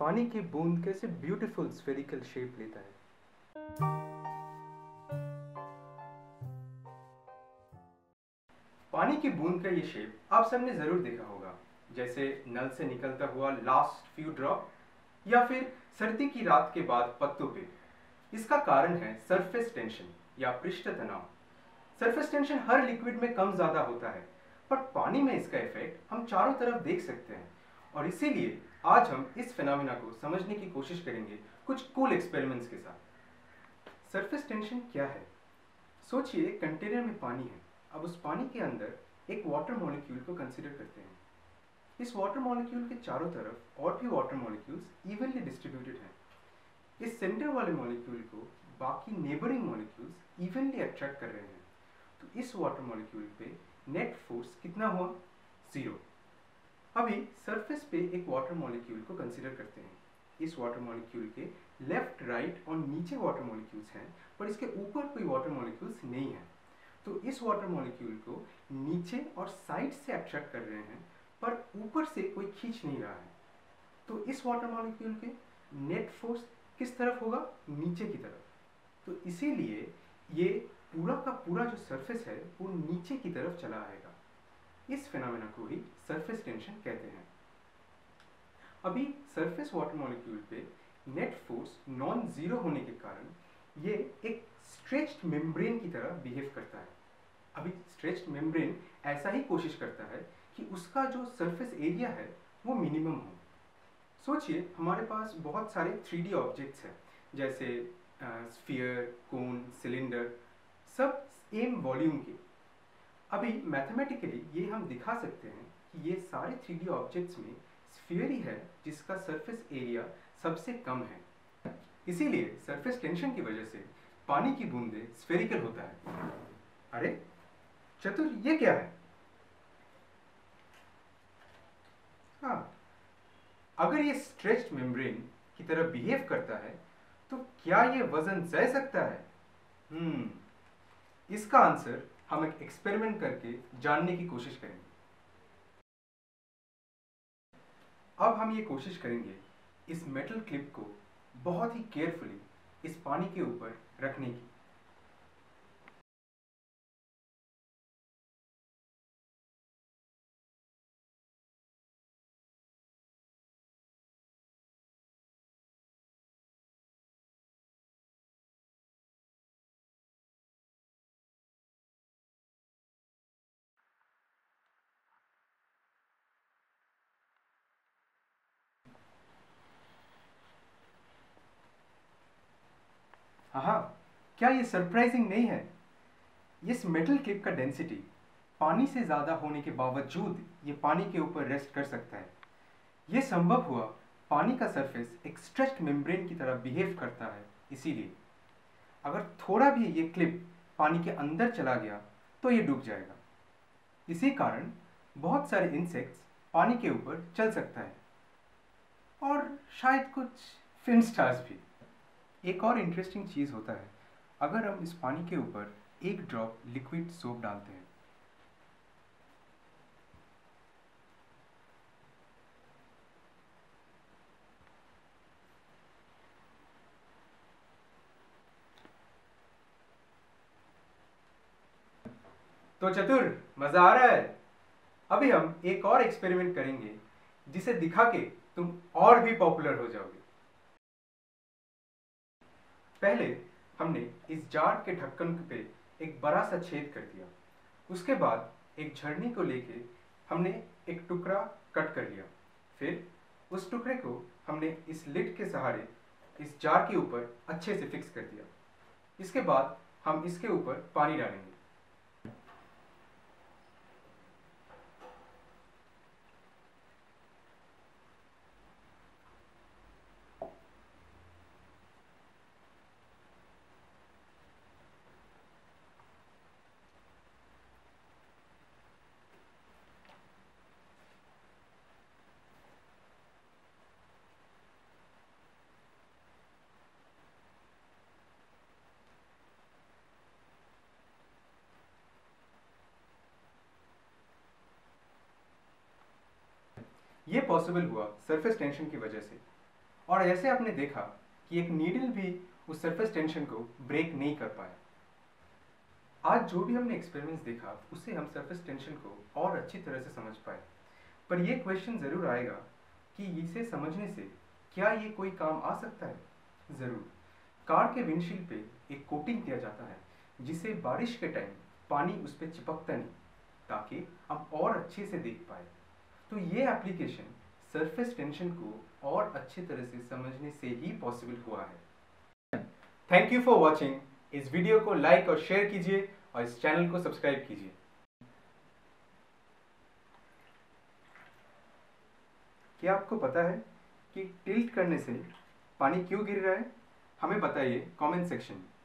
पानी की बूंद कैसे ब्यूटीफुल स्फेरिकल शेप लेता है। पानी की बूंद का ये शेप आप सबने जरूर देखा होगा, जैसे नल से निकलता हुआ लास्ट फ्यू ड्रॉप या फिर सर्दी की रात के बाद पत्तों पे। इसका कारण है सरफेस टेंशन या पृष्ठ तनाव। सरफेस टेंशन हर लिक्विड में कम ज्यादा होता है, पर पानी में इसका इफेक्ट हम चारों तरफ देख सकते हैं, और इसीलिए आज हम इस फिनोमेना को समझने की कोशिश करेंगे कुछ कूल एक्सपेरिमेंट्स के साथ। सरफेस टेंशन क्या है? सोचिए कंटेनर में पानी है। अब उस पानी के अंदर एक वाटर मॉलिक्यूल को कंसीडर करते हैं। इस वाटर मॉलिक्यूल के चारों तरफ और भी वाटर मॉलिक्यूल्स इवनली डिस्ट्रीब्यूटेड हैं। इस सेंटर वाले मॉलिक्यूल को बाकी नेबरिंग मॉलिक्यूल्स इवनली अट्रैक्ट कर रहे हैं, तो इस वाटर मॉलिक्यूल पे नेट फोर्स कितना हुआ? 0। अभी सरफेस पे एक वाटर मॉलिक्यूल को कंसीडर करते हैं। इस वाटर मॉलिक्यूल के लेफ्ट, राइट और नीचे वाटर मॉलिक्यूल्स हैं, पर इसके ऊपर कोई वाटर मॉलिक्यूल्स नहीं है, तो इस वाटर मॉलिक्यूल को नीचे और साइड से अट्रैक्ट कर रहे हैं, पर ऊपर से कोई खींच नहीं रहा है, तो इस वाटर मॉलिक्यूल के नेट फोर्स किस तरफ होगा? नीचे की तरफ। तो इसीलिए ये पूरा का पूरा जो सरफेस है वो नीचे की तरफ चला आएगा। इस फिनोमेना को ही सरफेस टेंशन कहते हैं। अभी सरफेस वाटर मॉलिक्यूल पे नेट फोर्स नॉन जीरो होने के कारण ये एक स्ट्रेच्ड मेम्ब्रेन की तरह बिहेव करता है। अभी स्ट्रेच्ड मेम्ब्रेन ऐसा ही कोशिश करता है कि उसका जो सरफेस एरिया है वो मिनिमम हो। सोचिए हमारे पास बहुत सारे 3D ऑब्जेक्ट्स हैं, जैसे स्फीयर, कोन, सिलेंडर, सब सेम वॉल्यूम के। अभी मैथमेटिकली ये हम दिखा सकते हैं कि ये सारे 3D ऑब्जेक्ट्स में स्फीयर ही है जिसका सरफेस एरिया सबसे कम है। इसीलिए सरफेस टेंशन की वजह से पानी की बूंदें स्फेरिकल होता है। अरे चतुर, ये क्या है? हाँ, अगर ये स्ट्रेच्ड मेम्ब्रेन की तरह बिहेव करता है तो क्या ये वजन सह सकता है? इसका आंसर हम एक एक्सपेरिमेंट करके जानने की कोशिश करेंगे। अब हम ये कोशिश करेंगे इस मेटल क्लिप को बहुत ही केयरफुली इस पानी के ऊपर रखने की। हाँ, क्या ये सरप्राइजिंग नहीं है? इस मेटल क्लिप का डेंसिटी पानी से ज़्यादा होने के बावजूद ये पानी के ऊपर रेस्ट कर सकता है। ये संभव हुआ पानी का सरफेस एक स्ट्रेच्ड मेम्ब्रेन की तरह बिहेव करता है, इसीलिए। अगर थोड़ा भी ये क्लिप पानी के अंदर चला गया तो ये डूब जाएगा। इसी कारण बहुत सारे इंसेक्ट्स पानी के ऊपर चल सकता है, और शायद कुछ फिन स्टार्स भी। एक और इंटरेस्टिंग चीज़ होता है अगर हम इस पानी के ऊपर एक ड्रॉप लिक्विड सोप डालते हैं। तो चतुर, मजा आ रहा है? अभी हम एक और एक्सपेरिमेंट करेंगे जिसे दिखा के तुम और भी पॉपुलर हो जाओगे। पहले हमने इस जार के ढक्कन पे एक बड़ा सा छेद कर दिया। उसके बाद एक झरनी को लेके हमने एक टुकड़ा कट कर लिया। फिर उस टुकड़े को हमने इस लिड के सहारे इस जार के ऊपर अच्छे से फिक्स कर दिया। इसके बाद हम इसके ऊपर पानी डालेंगे। ये पॉसिबल हुआ सरफेस टेंशन की वजह से। और जैसे आपने देखा कि एक नीडल भी उस सरफेस टेंशन को ब्रेक नहीं कर पाया। आज जो भी हमने एक्सपेरिमेंट्स देखा उससे हम सरफेस टेंशन को और अच्छी तरह से समझ पाए, पर यह क्वेश्चन ज़रूर आएगा कि इसे समझने से क्या ये कोई काम आ सकता है। ज़रूर। कार के विंडशील्ड पे एक कोटिंग दिया जाता है जिससे बारिश के टाइम पानी उस पर चिपकता नहीं, ताकि आप और अच्छे से देख पाए। तो ये एप्लीकेशन सरफेस टेंशन को और अच्छे तरह से समझने से ही पॉसिबल हुआ है। Thank you for watching. इस वीडियो को लाइक और शेयर कीजिए और इस चैनल को सब्सक्राइब कीजिए। क्या आपको पता है कि टिल्ट करने से पानी क्यों गिर रहा है? हमें बताइए कमेंट सेक्शन में।